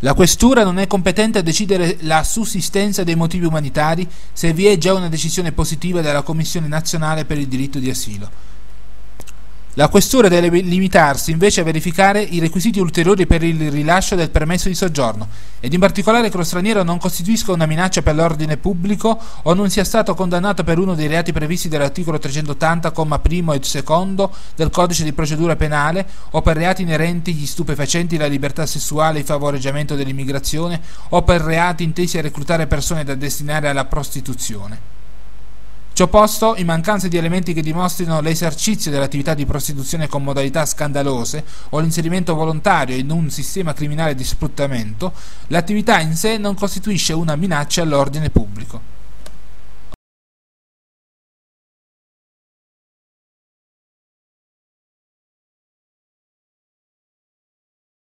La Questura non è competente a decidere la sussistenza dei motivi umanitari se vi è già una decisione positiva della Commissione Nazionale per il diritto di asilo. La Questura deve limitarsi invece a verificare i requisiti ulteriori per il rilascio del permesso di soggiorno ed in particolare che lo straniero non costituisca una minaccia per l'ordine pubblico o non sia stato condannato per uno dei reati previsti dall'articolo 380, comma primo e secondo del codice di procedura penale o per reati inerenti agli stupefacenti, la libertà sessuale, il favoreggiamento dell'immigrazione o per reati intesi a reclutare persone da destinare alla prostituzione. Ciò posto, in mancanza di elementi che dimostrino l'esercizio dell'attività di prostituzione con modalità scandalose o l'inserimento volontario in un sistema criminale di sfruttamento, l'attività in sé non costituisce una minaccia all'ordine pubblico.